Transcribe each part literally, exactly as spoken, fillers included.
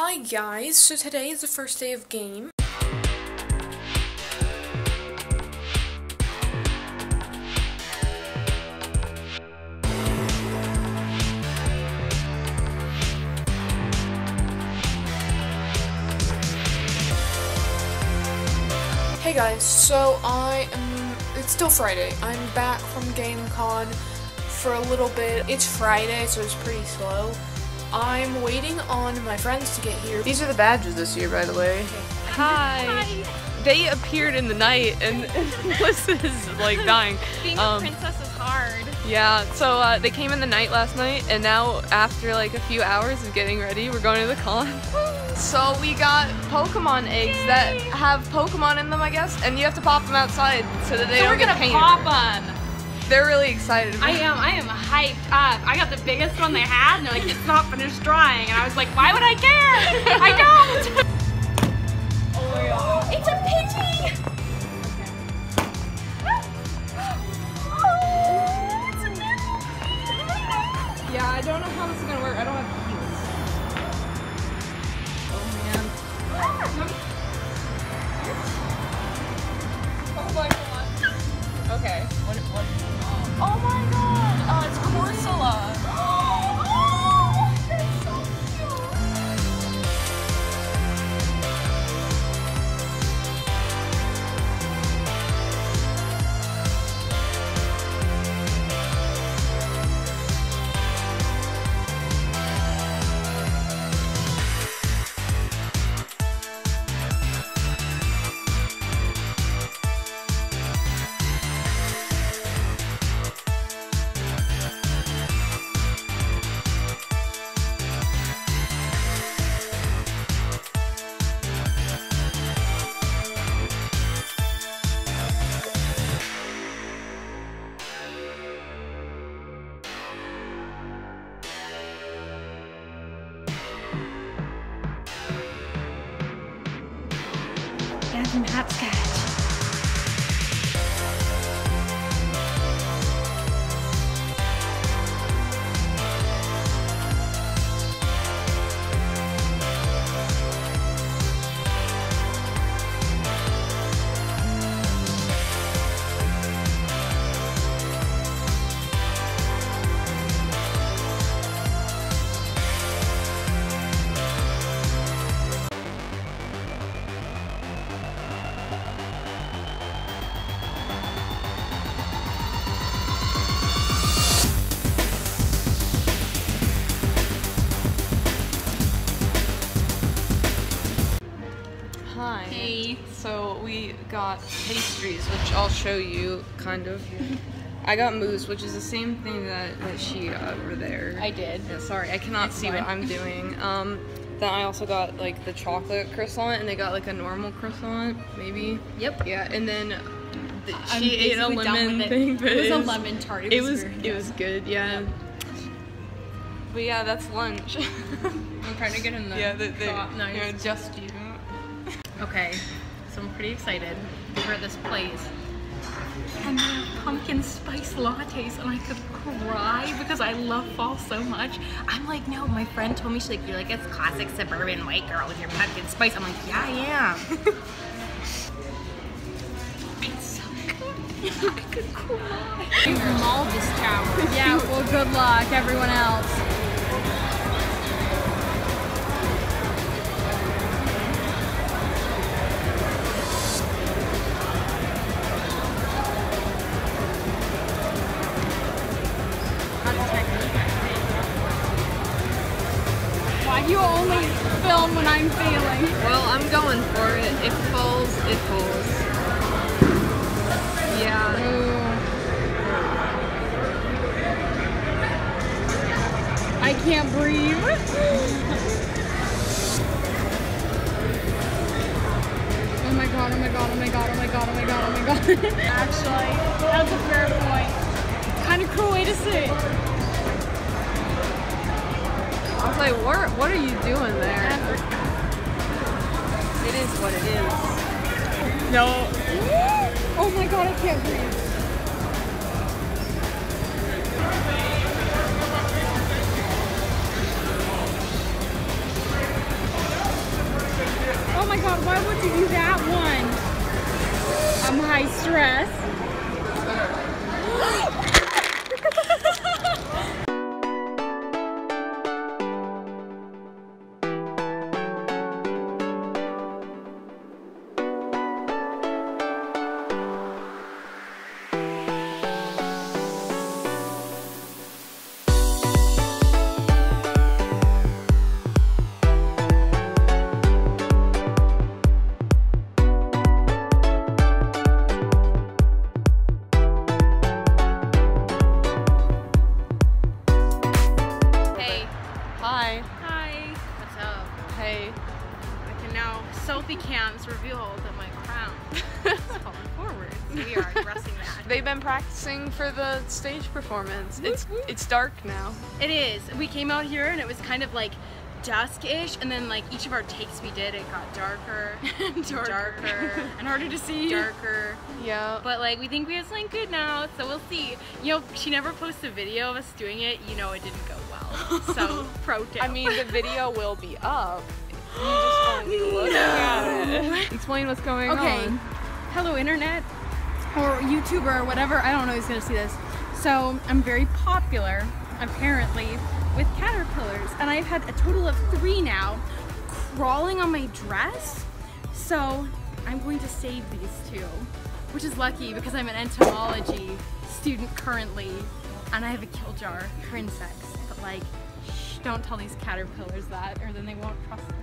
Hi guys, so today is the first day of game. Hey guys, so I am, it's still Friday, I'm back from GameCon for a little bit. It's Friday, so it's pretty slow. I'm waiting on my friends to get here. These are the badges this year, by the way. Hi. Hi. They appeared in the night, and Melissa is like dying. Being um, a princess is hard. Yeah. So uh, they came in the night last night, and now after like a few hours of getting ready, we're going to the con. So we got Pokemon eggs. Yay. That have Pokemon in them, I guess, and you have to pop them outside so that they so don't get painted. We're gonna pop them. They're really excited about I am, it. I am hyped up. I got the biggest one they had and they're like, it's not finished drying. And I was like, why would I care? I don't! Oh my god. It's a Pidgey! Okay. Oh, it's a Pidgey! Yeah, I don't know how this is gonna work. I don't have heels. Oh man. Ah. Oh my god. Okay. What, what? Oh my god! Oh, it's Corsola! Oh, oh, that's so cute. Some hopscotch. So we got pastries, which I'll show you, kind of. I got mousse, which is the same thing that, that she got over there. I did. Yeah, sorry, I cannot That's see fine. What I'm doing. Um, then I also got like the chocolate croissant, and they got like a normal croissant, maybe. Yep. Yeah, and then the, she ate a lemon thing. It. But it was a lemon tart. It, it was. Weird. It was good. Yeah. Yep. But yeah, that's lunch. I'm trying to get in the. Yeah, the, the, no, you're just you. Okay. So I'm pretty excited for this place. And they have pumpkin spice lattes, and I could cry because I love fall so much. I'm like, no, my friend told me, she's like, you're like, it's classic suburban white girl with your pumpkin spice. I'm like, yeah, I am. It's so good. I could cry. You maul this tower. Yeah, well, good luck, everyone else. You only film when I'm failing. Well, I'm going for it. It falls, it falls. Yeah. Ooh. I can't breathe. Oh my god, oh my god, oh my god, oh my god, oh my god, oh my god. Actually, that's a fair point. Kind of cruel way to sit. I was like, what, what are you doing there? It is what it is. No. Oh my god, I can't breathe. my god, why would you do that one? I'm high stress. Practicing for the stage performance. It's it's dark now. It is. We came out here and it was kind of like dusk-ish, and then like each of our takes we did, it got darker, darker, darker and harder to see. Darker. Yeah. But like we think we have something good now, so we'll see. You know, she never posts a video of us doing it. You know, it didn't go well. So pro tip. I mean, the video will be up. You just won't be looking at it. Explain what's going on. Okay. Hello, internet. Or YouTuber or whatever, I don't know who's gonna see this. So I'm very popular, apparently, with caterpillars, and I've had a total of three now crawling on my dress. So I'm going to save these two, which is lucky because I'm an entomology student currently, and I have a kill jar for insects. But like, shh, don't tell these caterpillars that, or then they won't trust me.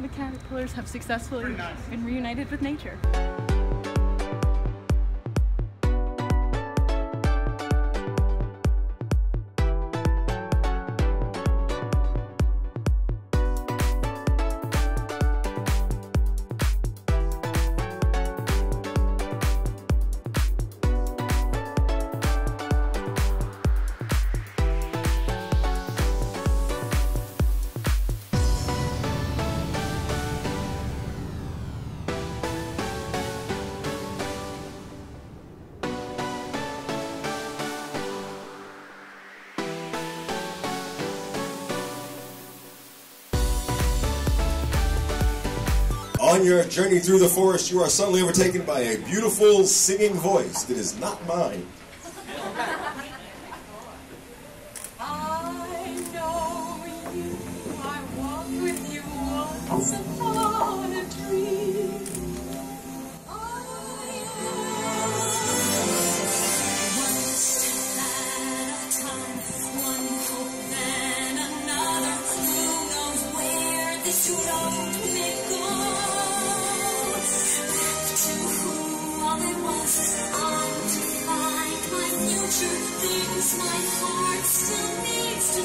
The caterpillars have successfully nice. been reunited with nature. On your journey through the forest, you are suddenly overtaken by a beautiful singing voice that is not mine. I know you, I walked with you once upon a dream. Things my heart still needs to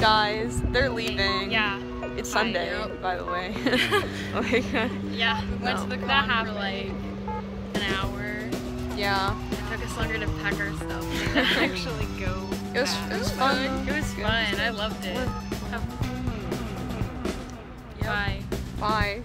Guys, they're leaving. Yeah. It's Sunday, by the way. Like, yeah, we went no. to the con for like an hour. Yeah. It took us longer to pack our stuff. Actually, go. It was, it was fun. It was, it was fun. It was fun. I loved it. Have Bye.